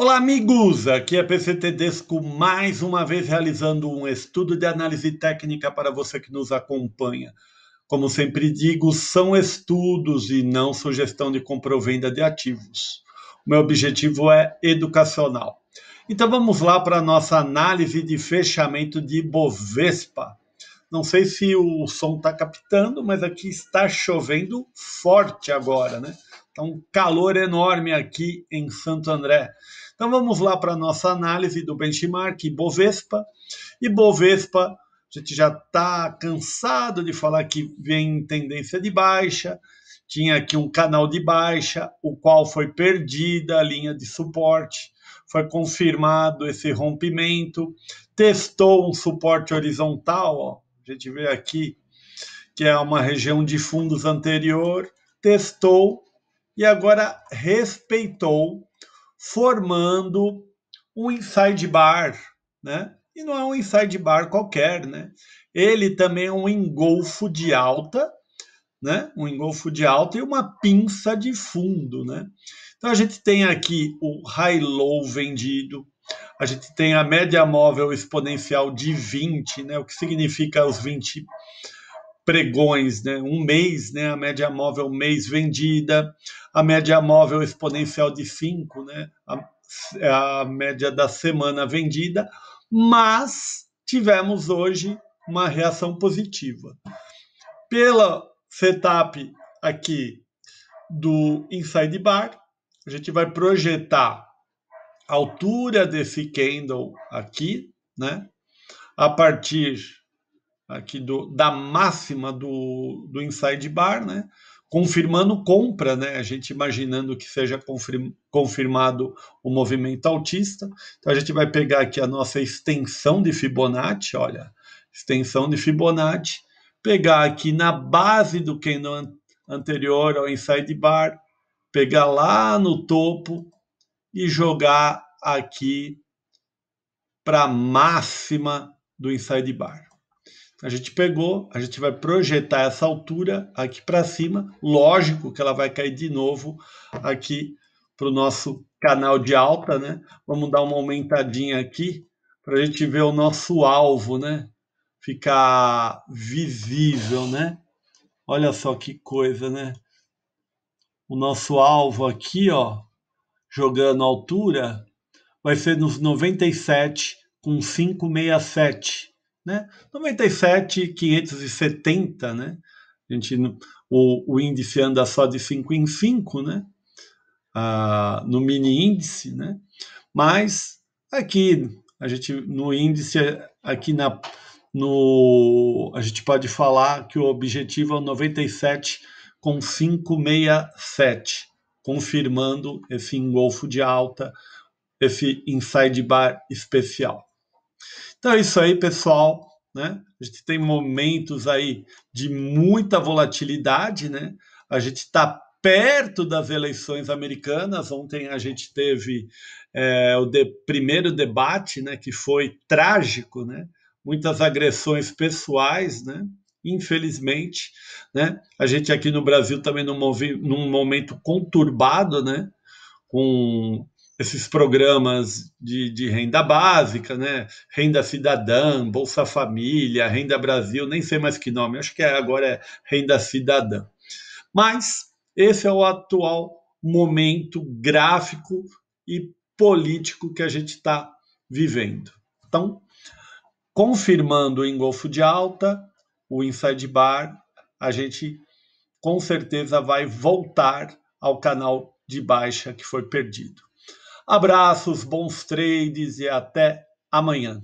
Olá, amigos! Aqui é PCT Desco, mais uma vez realizando um estudo de análise técnica para você que nos acompanha. Como sempre digo, são estudos e não sugestão de compra ou venda de ativos. O meu objetivo é educacional. Então vamos lá para a nossa análise de fechamento de Bovespa. Não sei se o som está captando, mas aqui está chovendo forte agora, né? Está um calor enorme aqui em Santo André. Então vamos lá para a nossa análise do Benchmark Bovespa. E Bovespa, a gente já está cansado de falar que vem tendência de baixa. Tinha aqui um canal de baixa, o qual foi perdida a linha de suporte. Foi confirmado esse rompimento. Testou um suporte horizontal, ó. A gente vê aqui que é uma região de fundos anterior. Testou. E agora respeitou, formando um inside bar, né? E não é um inside bar qualquer, né? Ele também é um engolfo de alta, né? Um engolfo de alta e uma pinça de fundo, né? Então a gente tem aqui o high-low vendido, a gente tem a média móvel exponencial de 20, né? O que significa os 20 pregões, né? Um mês, né? A média móvel mês vendida, a média móvel exponencial de 5, né? A média da semana vendida, mas tivemos hoje uma reação positiva. Pela setup aqui do inside bar, a gente vai projetar a altura desse candle aqui, né? A partir aqui da máxima do inside bar, né? Confirmando compra, né? A gente imaginando que seja confirmado o movimento altista. Então, a gente vai pegar aqui a nossa extensão de Fibonacci, olha, extensão de Fibonacci, pegar aqui na base do candle anterior ao inside bar, pegar lá no topo e jogar aqui para a máxima do inside bar. A gente pegou, a gente vai projetar essa altura aqui para cima. Lógico que ela vai cair de novo aqui para o nosso canal de alta, né? Vamos dar uma aumentadinha aqui para a gente ver o nosso alvo, né? Ficar visível, né? Olha só que coisa, né? O nosso alvo aqui, ó, jogando a altura, vai ser nos 97,567. Né? 97,570, né? A gente, o índice anda só de 5 em 5, né? No mini índice, né? Mas aqui a gente no índice aqui a gente pode falar que o objetivo é o 97,567, confirmando esse engolfo de alta, esse inside bar especial. Então é isso aí, pessoal, né? A gente tem momentos aí de muita volatilidade, né? A gente está perto das eleições americanas. Ontem a gente teve primeiro debate, né? Que foi trágico, né? Muitas agressões pessoais, né? Infelizmente, né? A gente aqui no Brasil também num momento conturbado, né? Com esses programas de renda básica, né? Renda Cidadã, Bolsa Família, Renda Brasil, nem sei mais que nome, acho que agora é Renda Cidadã. Mas esse é o atual momento gráfico e político que a gente está vivendo. Então, confirmando o engolfo de alta, o inside bar, a gente com certeza vai voltar ao canal de baixa que foi perdido. Abraços, bons trades e até amanhã.